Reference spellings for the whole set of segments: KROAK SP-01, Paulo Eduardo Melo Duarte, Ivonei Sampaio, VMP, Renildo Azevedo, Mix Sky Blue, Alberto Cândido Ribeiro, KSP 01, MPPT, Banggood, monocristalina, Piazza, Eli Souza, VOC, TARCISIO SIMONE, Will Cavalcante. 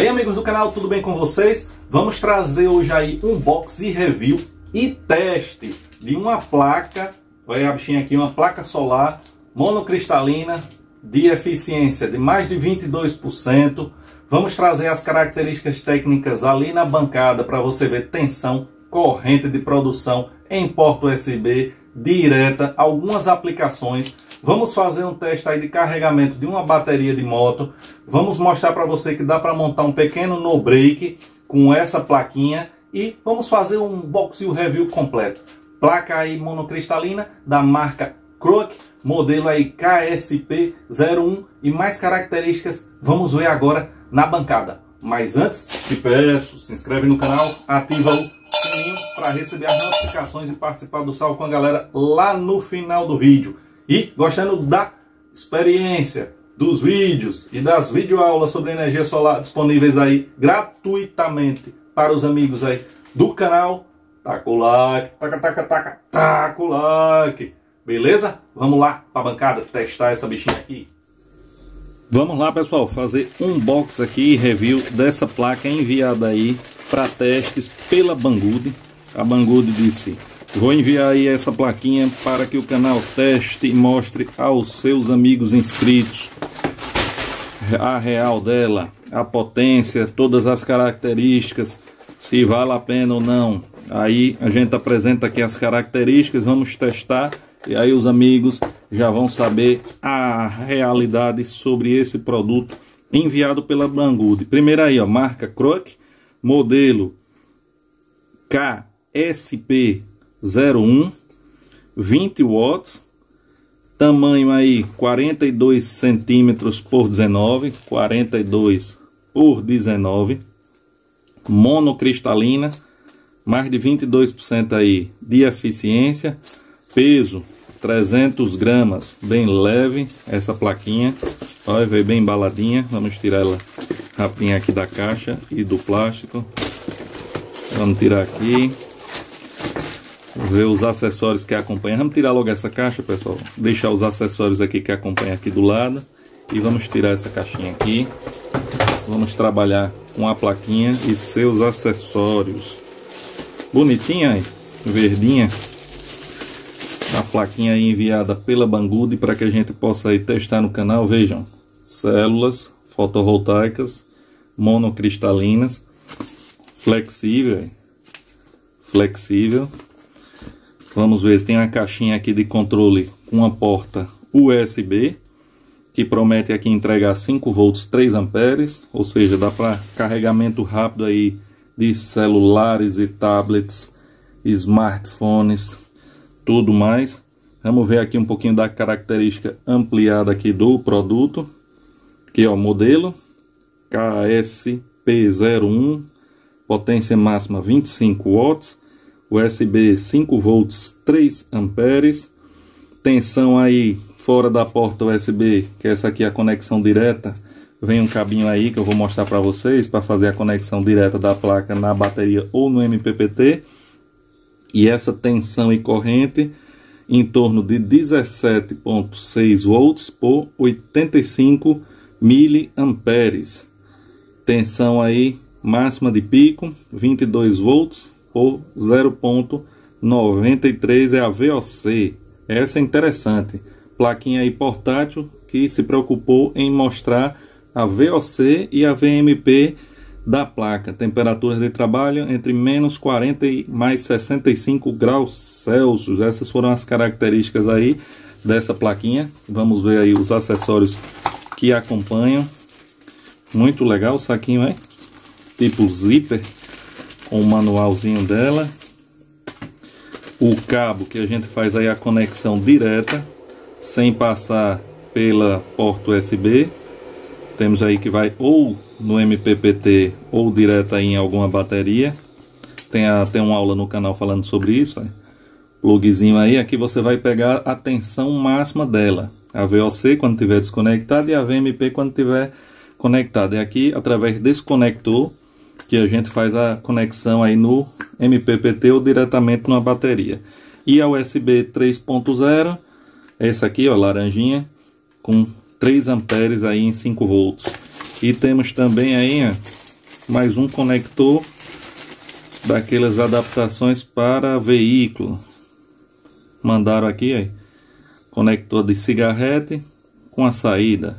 aí, amigos do canal, tudo bem com vocês? Vamos trazer hoje aí um box e review e teste de uma placa, olha a bichinha aqui, uma placa solar monocristalina de eficiência de mais de 22%. Vamos trazer as características técnicas ali na bancada para você ver tensão, corrente de produção em porta USB, direta, algumas aplicações. Vamos fazer um teste aí de carregamento de uma bateria de moto. Vamos mostrar para você que dá para montar um pequeno no-break com essa plaquinha. E vamos fazer um box e o review completo. Placa aí monocristalina da marca KROAK, modelo aí KSP 01 e mais características. Vamos ver agora na bancada. Mas antes, te peço, se inscreve no canal, ativa o sininho para receber as notificações e participar do Salve com a Galera lá no final do vídeo. E gostando da experiência, dos vídeos e das videoaulas sobre energia solar disponíveis aí gratuitamente para os amigos aí do canal, taca o like, taca, taca, taca, taca o like, beleza? Vamos lá para a bancada testar essa bichinha aqui. Vamos lá, pessoal, fazer um box aqui, review dessa placa enviada aí para testes pela Banggood. A Banggood disse: vou enviar aí essa plaquinha para que o canal teste e mostre aos seus amigos inscritos a real dela, a potência, todas as características, se vale a pena ou não. Aí a gente apresenta aqui as características, vamos testar e aí os amigos já vão saber a realidade sobre esse produto enviado pela Banggood. Primeiro aí, ó, marca KROAK, modelo KSP 01, 20 watts, tamanho aí 42 centímetros por 19, 42 por 19, monocristalina, mais de 22% aí de eficiência, peso 300 gramas, bem leve essa plaquinha, olha, veio bem embaladinha. Vamos tirar ela rapinha aqui da caixa e do plástico, vamos tirar aqui, ver os acessórios que acompanham. Vamos tirar logo essa caixa, pessoal, deixar os acessórios aqui que acompanha aqui do lado, e vamos tirar essa caixinha aqui, vamos trabalhar com a plaquinha e seus acessórios. Bonitinha aí, verdinha, a plaquinha aí enviada pela Banggood para que a gente possa aí testar no canal. Vejam, células fotovoltaicas monocristalinas, flexível. Vamos ver, tem uma caixinha aqui de controle com uma porta USB, que promete aqui entregar 5 volts 3 amperes, ou seja, dá para carregamento rápido aí de celulares e tablets, smartphones, tudo mais. Vamos ver aqui um pouquinho da característica ampliada aqui do produto, que é o modelo KSP01, potência máxima 25 watts. USB 5 volts 3 amperes, tensão aí fora da porta USB, que essa aqui é a conexão direta, vem um cabinho aí que eu vou mostrar para vocês, para fazer a conexão direta da placa na bateria ou no MPPT, e essa tensão e corrente em torno de 17,6 volts por 85 miliamperes, tensão aí máxima de pico 22 volts por 0,93, é a VOC. Essa é interessante, plaquinha aí portátil que se preocupou em mostrar a VOC e a VMP da placa. Temperaturas de trabalho entre menos 40 e mais 65 graus Celsius. Essas foram as características aí dessa plaquinha. Vamos ver aí os acessórios que acompanham. Muito legal o saquinho, é tipo zíper, o manualzinho dela, o cabo que a gente faz aí a conexão direta sem passar pela porta USB, temos aí que vai ou no MPPT ou direto aí em alguma bateria, tem até uma aula no canal falando sobre isso, plugzinho aí, aqui você vai pegar a tensão máxima dela, a VOC quando tiver desconectada e a VMP quando tiver conectada, e aqui através desse conector que a gente faz a conexão aí no MPPT ou diretamente numa bateria. E a USB 3.0, essa aqui, ó, laranjinha, com 3 amperes aí em 5 volts. E temos também aí, ó, mais um conector daquelas adaptações para veículo. Mandaram aqui, aí, conector de cigarrete com a saída.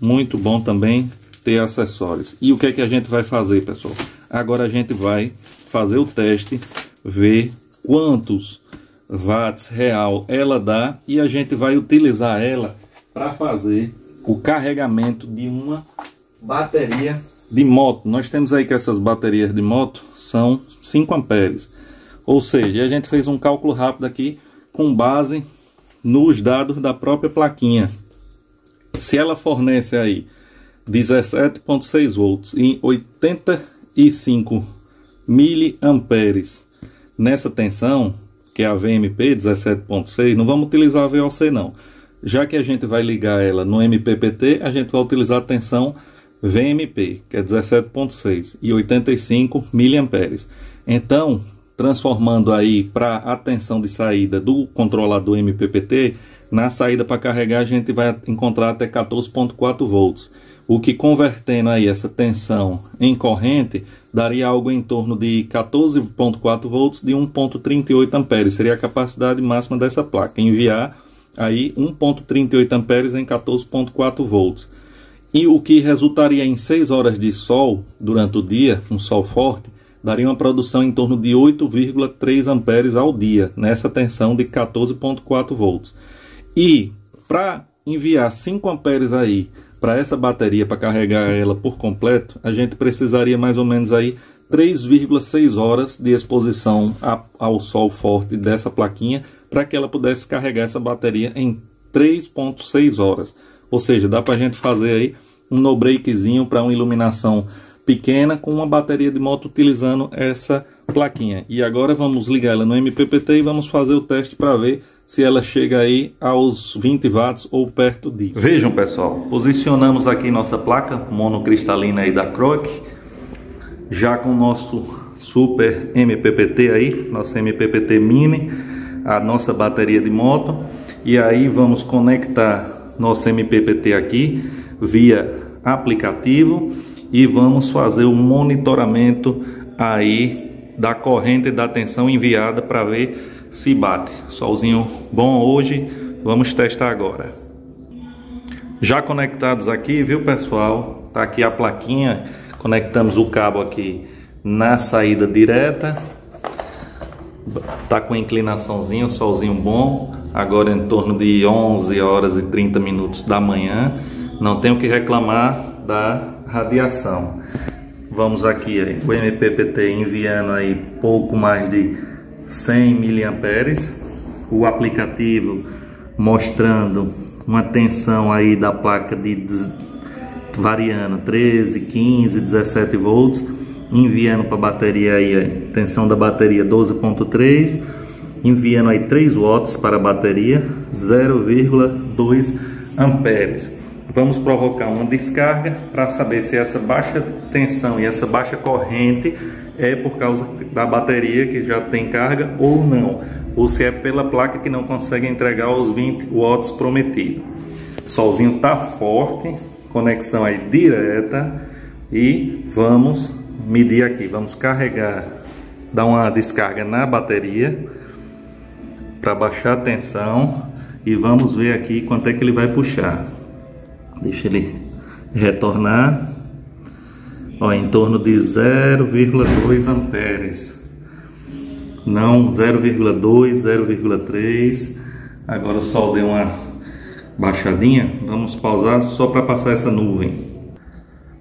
Muito bom também ter acessórios. E o que é que a gente vai fazer, pessoal? Agora a gente vai fazer o teste, ver quantos watts real ela dá, e a gente vai utilizar ela para fazer o carregamento de uma bateria de moto. Nós temos aí que essas baterias de moto são 5 amperes, ou seja, a gente fez um cálculo rápido aqui com base nos dados da própria plaquinha. Se ela fornece aí 17,6 volts em 85 miliamperes nessa tensão, que é a VMP 17,6, não vamos utilizar a VOC não. Já que a gente vai ligar ela no MPPT, a gente vai utilizar a tensão VMP, que é 17,6 e 85 miliamperes. Então, transformando aí para a tensão de saída do controlador MPPT, na saída para carregar a gente vai encontrar até 14,4 volts. O que, convertendo aí essa tensão em corrente, daria algo em torno de 14,4 volts de 1,38 amperes. Seria a capacidade máxima dessa placa, enviar aí 1,38 amperes em 14,4 volts. E o que resultaria em 6 horas de sol durante o dia, um sol forte, daria uma produção em torno de 8,3 amperes ao dia, nessa tensão de 14,4 volts. E para enviar 5 amperes aí, para essa bateria, para carregar ela por completo, a gente precisaria mais ou menos aí 3,6 horas de exposição ao sol forte dessa plaquinha, para que ela pudesse carregar essa bateria em 3,6 horas. Ou seja, dá para a gente fazer aí um no-breakzinho para uma iluminação pequena com uma bateria de moto utilizando essa plaquinha. E agora vamos ligar ela no MPPT e vamos fazer o teste para ver se ela chega aí aos 20 watts ou perto disso. Vejam, pessoal, posicionamos aqui nossa placa monocristalina aí da KROAK, já com o nosso super MPPT aí, nosso MPPT mini, a nossa bateria de moto. E aí vamos conectar nosso MPPT aqui via aplicativo e vamos fazer o monitoramento aí da corrente e da tensão enviada para ver se bate. Solzinho bom hoje, vamos testar agora. Já conectados aqui, viu, pessoal? Tá aqui a plaquinha, conectamos o cabo aqui na saída direta. Tá com inclinaçãozinho, solzinho bom. Agora em torno de 11 horas e 30 minutos da manhã. Não tenho que reclamar da radiação. Vamos aqui, aí, o MPPT enviando aí pouco mais de 100 miliamperes, o aplicativo mostrando uma tensão aí da placa de variando 13, 15, 17 volts, enviando para a bateria aí, tensão da bateria 12,3, enviando aí 3 watts para a bateria, 0,2 amperes. Vamos provocar uma descarga para saber se essa baixa tensão e essa baixa corrente é por causa da bateria que já tem carga ou não, ou se é pela placa que não consegue entregar os 20 watts prometido. Solzinho tá forte, conexão aí direta, e vamos medir aqui, vamos carregar, dar uma descarga na bateria para baixar a tensão e vamos ver aqui quanto é que ele vai puxar. Deixa ele retornar. Ó, em torno de 0,2 amperes, não 0,2, 0,3. Agora o sol deu uma baixadinha, vamos pausar só para passar essa nuvem.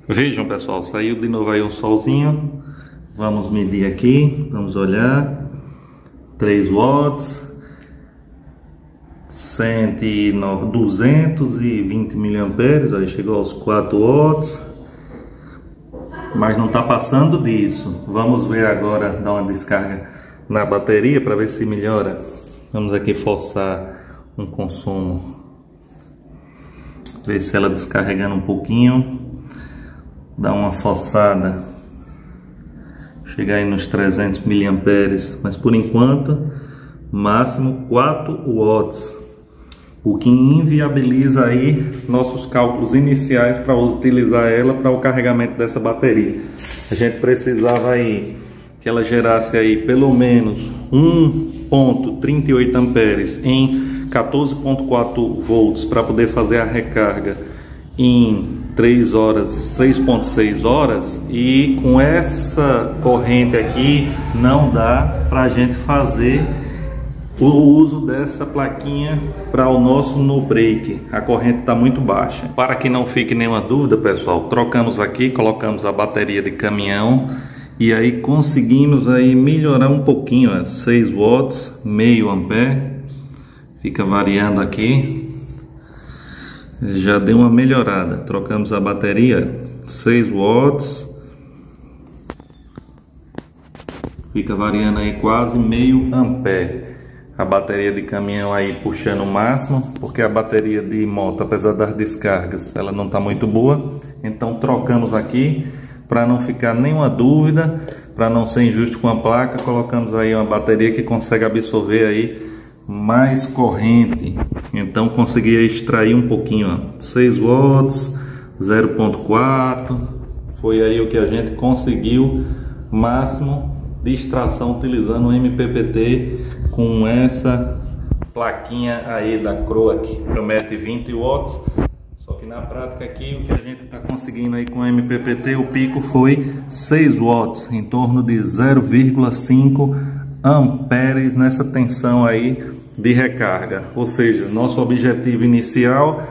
Vejam, pessoal, saiu de novo aí um solzinho, vamos medir aqui, vamos olhar, 3 watts, 109, 220 miliamperes, aí chegou aos 4 watts. Mas não está passando disso. Vamos ver agora, dar uma descarga na bateria para ver se melhora. Vamos aqui forçar um consumo, ver se ela descarregando um pouquinho. Dá uma forçada, chegar aí nos 300 miliamperes, mas por enquanto máximo 4 watts. o que inviabiliza aí nossos cálculos iniciais para utilizar ela para o carregamento dessa bateria. A gente precisava aí que ela gerasse aí pelo menos 1,38 amperes em 14,4 volts para poder fazer a recarga em 3,6 horas, e com essa corrente aqui não dá para a gente fazer o uso dessa plaquinha para o nosso no break. A corrente está muito baixa. Para que não fique nenhuma dúvida, pessoal, trocamos aqui, colocamos a bateria de caminhão e aí conseguimos aí melhorar um pouquinho, é 6 watts, meio ampere, fica variando aqui. Já deu uma melhorada. Trocamos a bateria, 6 watts. Fica variando aí quase meio ampere. A bateria de caminhão aí puxando o máximo, porque a bateria de moto, apesar das descargas, ela não está muito boa. Então trocamos aqui para não ficar nenhuma dúvida, para não ser injusto com a placa. Colocamos aí uma bateria que consegue absorver aí mais corrente, então conseguia extrair um pouquinho, ó, 6 watts, 0,4, foi aí o que a gente conseguiu máximo de extração utilizando o MPPT com essa plaquinha aí da KROAK, promete 20 watts, só que na prática aqui o que a gente está conseguindo aí com o MPPT, o pico foi 6 watts, em torno de 0,5 amperes nessa tensão aí de recarga. Ou seja, nosso objetivo inicial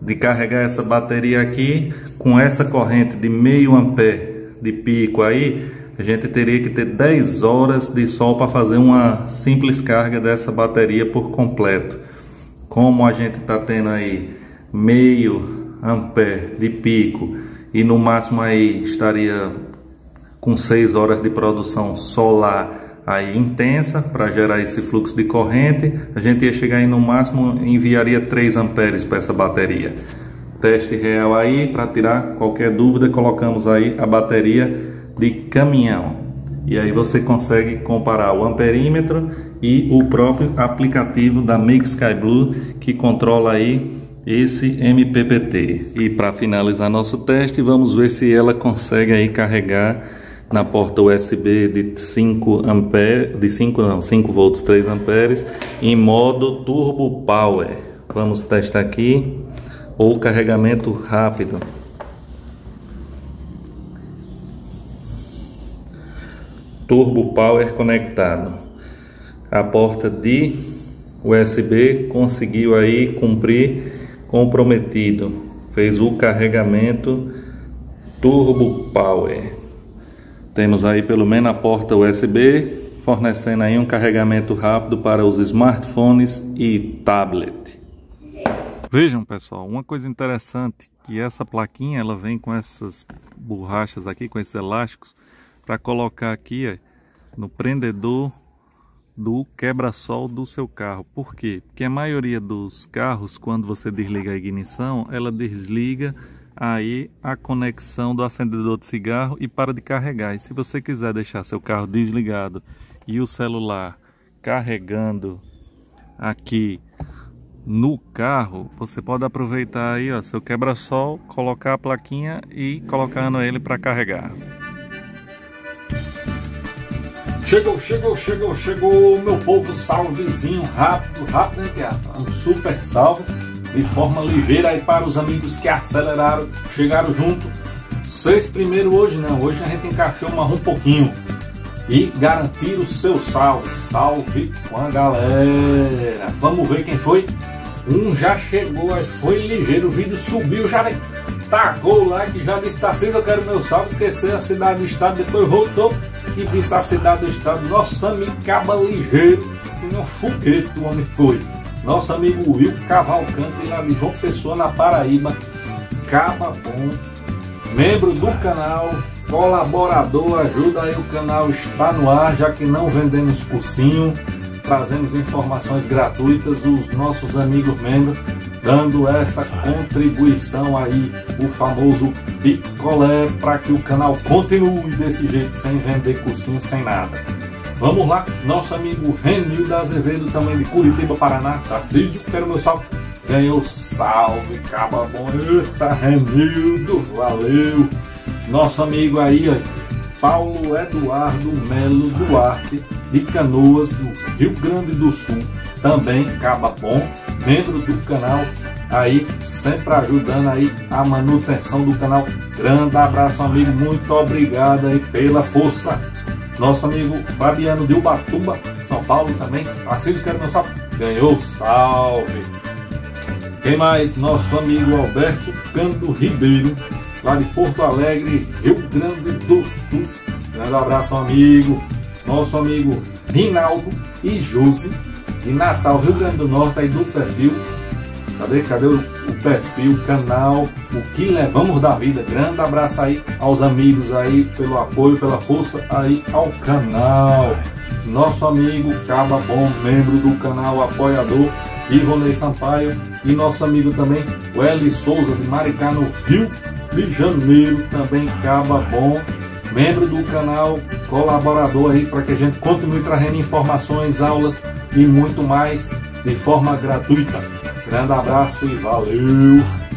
de carregar essa bateria aqui com essa corrente de meio ampere de pico aí, a gente teria que ter 10 horas de sol para fazer uma simples carga dessa bateria por completo. Como a gente está tendo aí meio ampere de pico e no máximo aí estaria com 6 horas de produção solar aí intensa para gerar esse fluxo de corrente, a gente ia chegar aí no máximo, enviaria 3 amperes para essa bateria. Teste real aí, para tirar qualquer dúvida, colocamos aí a bateria de caminhão. E aí você consegue comparar o amperímetro e o próprio aplicativo da Mix Sky Blue que controla aí esse MPPT. E para finalizar nosso teste, vamos ver se ela consegue aí carregar na porta USB de 5 volts 3 amperes em modo turbo power. Vamos testar aqui o carregamento rápido. Turbo power conectado. A porta de USB conseguiu aí cumprir com o prometido. Fez o carregamento turbo power. Temos aí pelo menos a porta USB fornecendo aí um carregamento rápido para os smartphones e tablet. Vejam, pessoal, uma coisa interessante que essa plaquinha ela vem com essas borrachas aqui, com esses elásticos, para colocar aqui ó, no prendedor do quebra-sol do seu carro. Por quê? Porque a maioria dos carros, quando você desliga a ignição, ela desliga aí a conexão do acendedor de cigarro e para de carregar. E se você quiser deixar seu carro desligado e o celular carregando aqui no carro, você pode aproveitar aí ó, seu quebra-sol, colocar a plaquinha e colocando ele para carregar. Chegou, meu povo, salvezinho rápido, né, Piazza? Um super salve de forma ligeira aí para os amigos que aceleraram, chegaram junto. Vocês primeiro hoje não, hoje a gente encaixou mais um pouquinho e garantir o seu salve. Salve com a galera. Vamos ver quem foi. Um já chegou, foi ligeiro, o vídeo subiu, já tacou o like, já disse, tá cedo, eu quero meu salve, esqueceu a cidade do estado, depois voltou e disse a cidade do estado. Nosso amigo Caba Ligeiro, que não foguete o homem foi. Nosso amigo Will Cavalcante, lá de João Pessoa, na Paraíba, Caba Bom, membro do canal, colaborador, ajuda aí o canal, está no ar, já que não vendemos cursinho, trazemos informações gratuitas, os nossos amigos membros, dando essa contribuição aí, o famoso picolé, para que o canal continue desse jeito, sem vender cursinho, sem nada. Vamos lá, nosso amigo Renildo Azevedo, também de Curitiba, Paraná, Tarcísio, quero meu salve. Tenho salve, caba bonita, Renildo, valeu. Nosso amigo aí, Paulo Eduardo Melo Duarte, de Canoas, do Rio Grande do Sul, também caba bom, membro do canal, aí sempre ajudando aí a manutenção do canal. Grande abraço, amigo, muito obrigado aí pela força. Nosso amigo Fabiano de Ubatuba, São Paulo também, assim que quero meu salve, ganhou salve. Quem mais? Nosso amigo Alberto Cândido Ribeiro, lá de Porto Alegre, Rio Grande do Sul, grande abraço, amigo. Nosso amigo Rinaldo e Josi, de Natal, Rio Grande do Norte, aí do perfil, cadê o perfil, canal, o que levamos da vida. Grande abraço aí aos amigos aí, pelo apoio, pela força aí ao canal. Nosso amigo Caba Bom, membro do canal, apoiador, Ivonei Sampaio, e nosso amigo também, o Eli Souza, de Maricá, no Rio de Janeiro, também Caba Bom, membro do canal, colaborador aí, para que a gente continue trazendo informações, aulas e muito mais de forma gratuita. Grande abraço e valeu!